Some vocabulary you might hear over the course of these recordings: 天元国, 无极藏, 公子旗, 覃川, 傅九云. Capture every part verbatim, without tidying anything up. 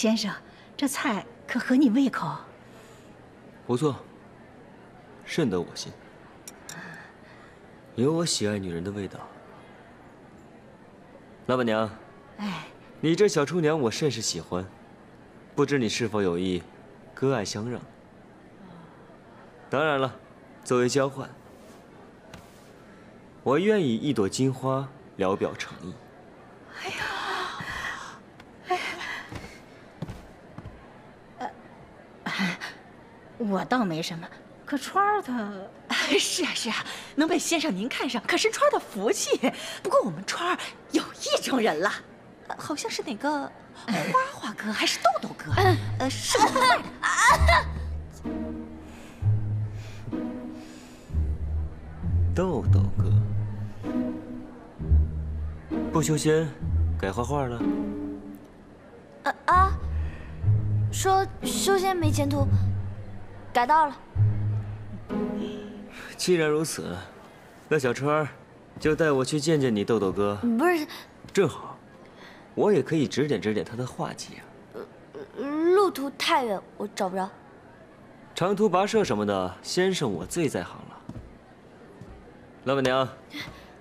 先生，这菜可合你胃口？不错，甚得我心，有我喜爱女人的味道。老板娘，哎，你这小厨娘我甚是喜欢，不知你是否有意割爱相让？当然了，作为交换，我愿以一朵金花聊表诚意。哎呀！ 我倒没什么，可川儿他……是啊是啊，能被先生您看上，可是川儿的福气。不过我们川儿有意中人了，好像是哪个花花哥还是豆豆哥，呃，是不坏的。豆豆哥不修仙，改画画了。啊啊，说修仙没前途。 改道了。既然如此，那小川就带我去见见你豆豆哥。不是，正好，我也可以指点指点他的画技啊。路途太远，我找不着。长途跋涉什么的，先生我最在行了。老板娘，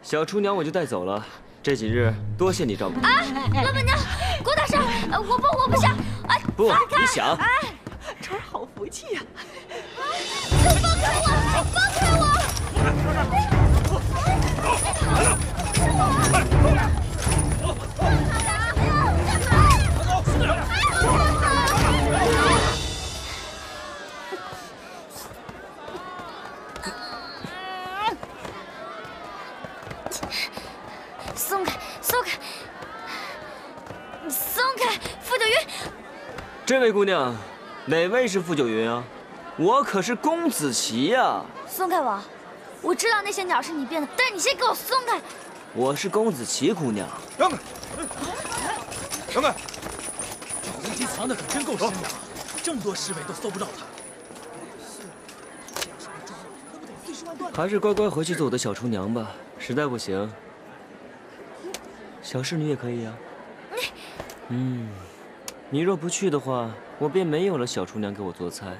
小厨娘我就带走了。这几日多谢你照顾。啊，老板娘，郭大婶，我不，我不想。哎，不，你想。哎，川好福气呀。 松开，松开，松开！傅九云，这位姑娘，哪位是傅九云啊？ 我可是公子旗呀！松开我！我知道那些鸟是你变的，但你先给我松开！我是公子旗姑娘。让开！让开！这无极藏的可真够深的，这么多侍卫都搜不着他。还是乖乖回去做我的小厨娘吧，实在不行，小侍女也可以啊。嗯，你若不去的话，我便没有了小厨娘给我做菜。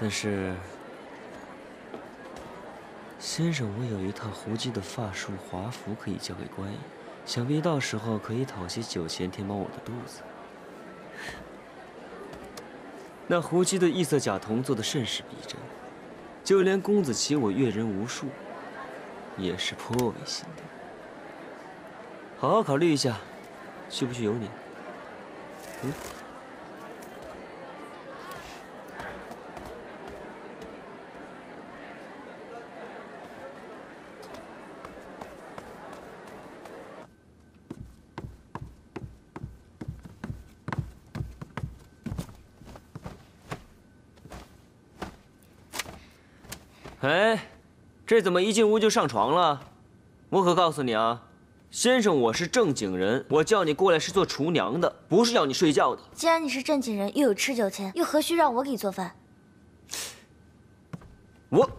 但是，先生，我有一套胡姬的发束华服可以交给官爷，想必到时候可以讨些酒钱填饱我的肚子。那胡姬的异色甲铜做的甚是逼真，就连公子旗我阅人无数，也是颇为心动。好好考虑一下，去不去由你。嗯。 哎，这怎么一进屋就上床了？我可告诉你啊，先生，我是正经人，我叫你过来是做厨娘的，不是要你睡觉的。既然你是正经人，又有吃酒钱，又何须让我给你做饭？我，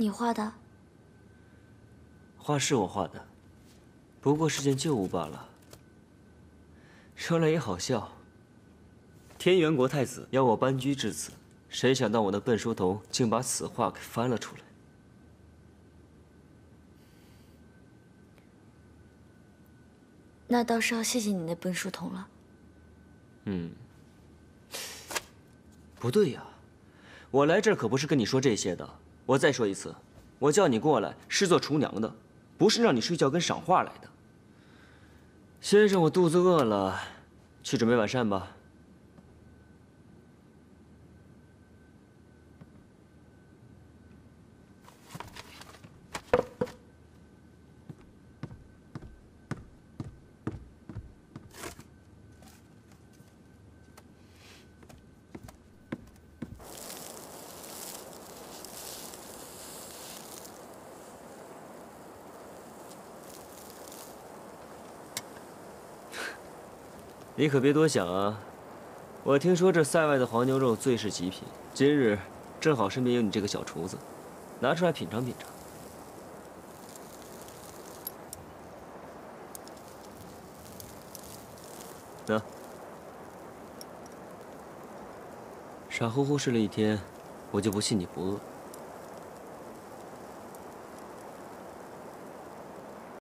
你画的？画是我画的，不过是件旧物罢了。说来也好笑，天元国太子要我搬居至此，谁想到我的笨书童竟把此画给翻了出来。 那倒是要谢谢你那笨书童了。嗯，不对呀，我来这儿可不是跟你说这些的。我再说一次，我叫你过来是做厨娘的，不是让你睡觉跟赏画来的。先生，我肚子饿了，去准备晚膳吧。你可别多想啊！我听说这塞外的黄牛肉最是极品，今日正好身边有你这个小厨子，拿出来品尝品尝。那傻乎乎睡了一天，我就不信你不饿。